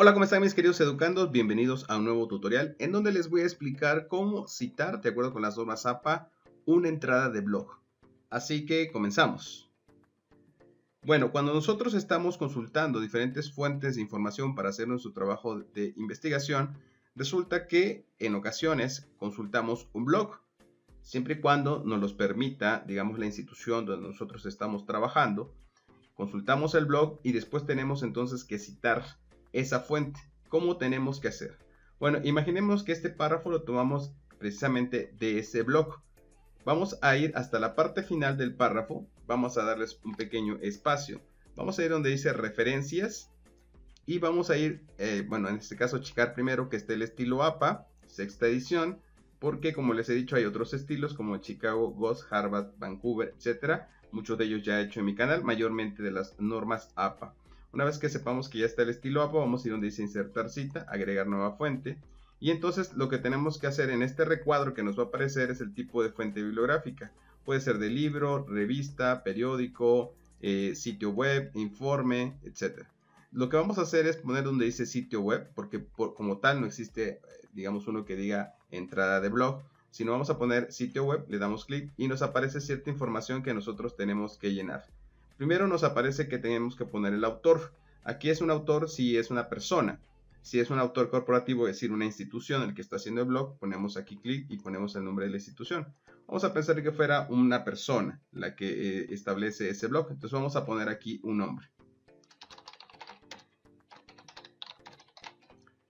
Hola, ¿cómo están mis queridos educandos? Bienvenidos a un nuevo tutorial en donde les voy a explicar cómo citar, de acuerdo con las normas APA, una entrada de blog. Así que comenzamos. Bueno, cuando nosotros estamos consultando diferentes fuentes de información para hacer nuestro trabajo de investigación, resulta que en ocasiones consultamos un blog, siempre y cuando nos los permita, digamos, la institución donde nosotros estamos trabajando. Consultamos el blog y después tenemos entonces que citar esa fuente. ¿Cómo tenemos que hacer? Bueno, imaginemos que este párrafo lo tomamos precisamente de ese blog. Vamos a ir hasta la parte final del párrafo, vamos a darles un pequeño espacio, vamos a ir donde dice referencias y vamos a ir, bueno, en este caso checar primero que esté el estilo APA, sexta edición, porque como les he dicho hay otros estilos como Chicago, Ghost, Harvard, Vancouver, etcétera. Muchos de ellos ya he hecho en mi canal, mayormente de las normas APA. Una vez que sepamos que ya está el estilo APA, vamos a ir donde dice insertar cita, agregar nueva fuente. Y entonces lo que tenemos que hacer en este recuadro que nos va a aparecer es el tipo de fuente bibliográfica. Puede ser de libro, revista, periódico, sitio web, informe, etc. Lo que vamos a hacer es poner donde dice sitio web, porque como tal no existe, digamos, uno que diga entrada de blog. Sino vamos a poner sitio web, le damos clic y nos aparece cierta información que nosotros tenemos que llenar. Primero nos aparece que tenemos que poner el autor. Aquí es un autor si es una persona. Si es un autor corporativo, es decir, una institución, el que está haciendo el blog, ponemos aquí clic y ponemos el nombre de la institución. Vamos a pensar que fuera una persona la que establece ese blog. Entonces vamos a poner aquí un nombre.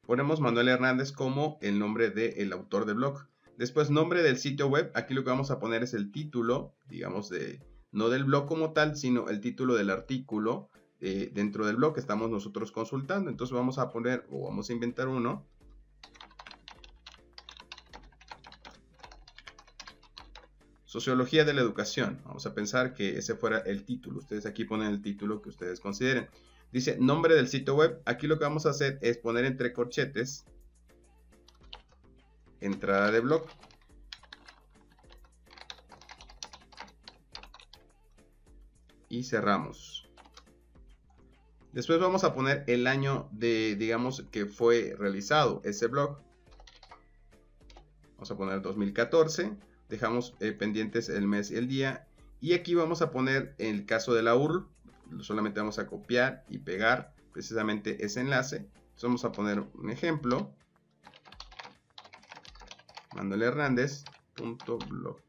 Ponemos Manuel Hernández como el nombre del autor del blog. Después nombre del sitio web. Aquí lo que vamos a poner es el título, digamos, no del blog como tal, sino el título del artículo dentro del blog que estamos nosotros consultando. Entonces vamos a poner, o vamos a inventar uno. Sociología de la educación. Vamos a pensar que ese fuera el título. Ustedes aquí ponen el título que ustedes consideren. Dice nombre del sitio web. Aquí lo que vamos a hacer es poner entre corchetes entrada de blog. Y cerramos. Después vamos a poner el año de, digamos, que fue realizado ese blog. Vamos a poner 2014. Dejamos pendientes el mes y el día. Y aquí vamos a poner el caso de la URL. Solamente vamos a copiar y pegar precisamente ese enlace. Entonces vamos a poner un ejemplo. Manuel Hernández.blog.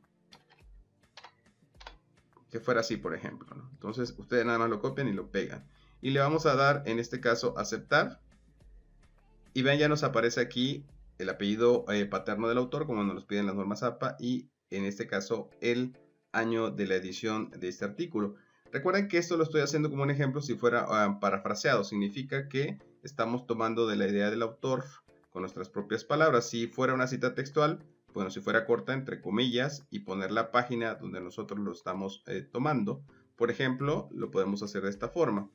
Que fuera así, por ejemplo, ¿no? Entonces ustedes nada más lo copian y lo pegan. Y le vamos a dar, en este caso, aceptar. Y vean, ya nos aparece aquí el apellido paterno del autor, como nos los piden las normas APA. Y en este caso, el año de la edición de este artículo. Recuerden que esto lo estoy haciendo como un ejemplo si fuera parafraseado. Significa que estamos tomando de la idea del autor con nuestras propias palabras. Si fuera una cita textual, bueno, si fuera corta, entre comillas, y poner la página donde nosotros lo estamos tomando. Por ejemplo, lo podemos hacer de esta forma.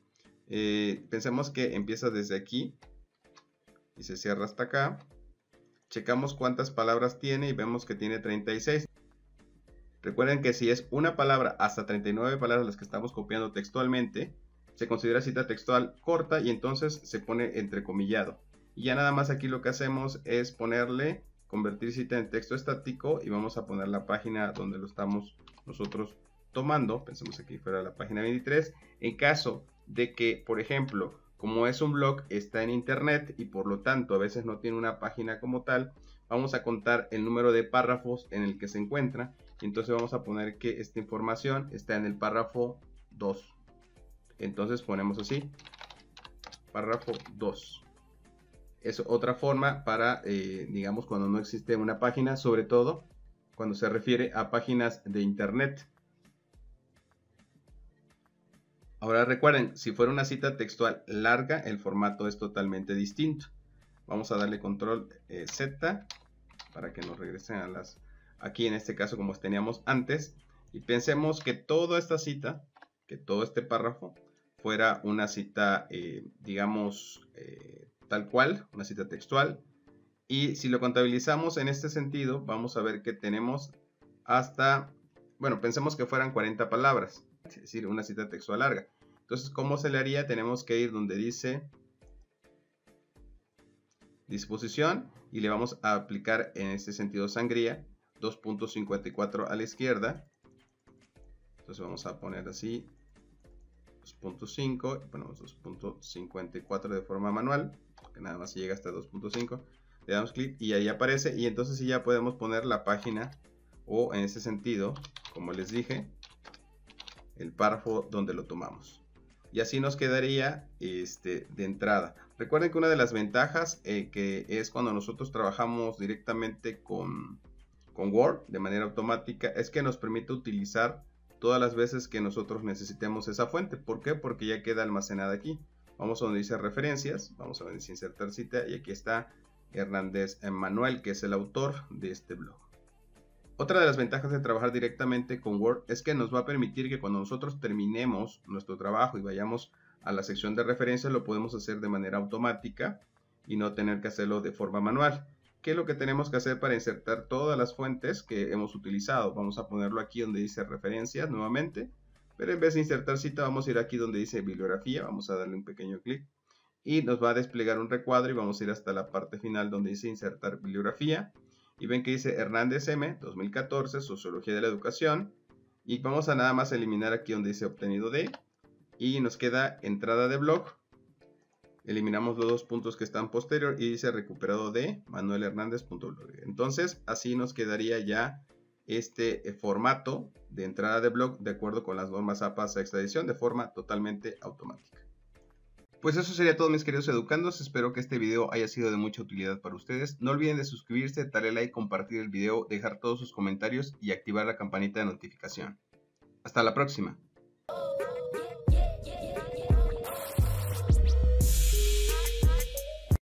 Pensemos que empieza desde aquí y se cierra hasta acá. Checamos cuántas palabras tiene y vemos que tiene 36. Recuerden que si es una palabra hasta 39 palabras las que estamos copiando textualmente, se considera cita textual corta y entonces se pone entrecomillado. Y ya nada más aquí lo que hacemos es ponerle convertir cita en texto estático y vamos a poner la página donde lo estamos nosotros tomando. Pensemos aquí fuera la página 23. En caso de que, por ejemplo, como es un blog, está en internet y por lo tanto a veces no tiene una página como tal, vamos a contar el número de párrafos en el que se encuentra. Y entonces vamos a poner que esta información está en el párrafo 2. Entonces ponemos así, párrafo 2. Es otra forma para, digamos, cuando no existe una página, sobre todo cuando se refiere a páginas de internet. Ahora recuerden, si fuera una cita textual larga, el formato es totalmente distinto. Vamos a darle control Z para que nos regresen a las... Aquí en este caso como teníamos antes. Y pensemos que toda esta cita, que todo este párrafo, fuera una cita, digamos... tal cual, una cita textual, y si lo contabilizamos en este sentido vamos a ver que tenemos hasta, bueno, pensemos que fueran 40 palabras, es decir, una cita textual larga. Entonces, ¿cómo se le haría? Tenemos que ir donde dice disposición y le vamos a aplicar en este sentido sangría 2.54 a la izquierda. Entonces vamos a poner así 2.5 y ponemos 2.54 de forma manual, que nada más llega hasta 2.5. Le damos clic y ahí aparece, y entonces sí ya podemos poner la página o en ese sentido, como les dije, el párrafo donde lo tomamos. Y así nos quedaría de entrada. Recuerden que una de las ventajas que es cuando nosotros trabajamos directamente con Word de manera automática es que nos permite utilizar todas las veces que nosotros necesitemos esa fuente. ¿Por qué? Porque ya queda almacenada aquí. Vamos a donde dice referencias, vamos a donde dice insertar cita y aquí está Hernández Manuel, que es el autor de este blog. Otra de las ventajas de trabajar directamente con Word es que nos va a permitir que cuando nosotros terminemos nuestro trabajo y vayamos a la sección de referencias, lo podemos hacer de manera automática y no tener que hacerlo de forma manual. ¿Qué es lo que tenemos que hacer para insertar todas las fuentes que hemos utilizado? Vamos a ponerlo aquí donde dice referencias nuevamente, pero en vez de insertar cita vamos a ir aquí donde dice bibliografía, vamos a darle un pequeño clic y nos va a desplegar un recuadro y vamos a ir hasta la parte final donde dice insertar bibliografía. Y ven que dice Hernández M, 2014, Sociología de la Educación. Y vamos a nada más eliminar aquí donde dice obtenido de. Y nos queda entrada de blog. Eliminamos los dos puntos que están posterior y dice recuperado de Manuel Hernández.blog. Entonces así nos quedaría ya este formato de entrada de blog de acuerdo con las normas APA sexta edición de forma totalmente automática. Pues eso sería todo, mis queridos educandos. Espero que este video haya sido de mucha utilidad para ustedes. No olviden de suscribirse, darle like, compartir el video, dejar todos sus comentarios y activar la campanita de notificación. Hasta la próxima.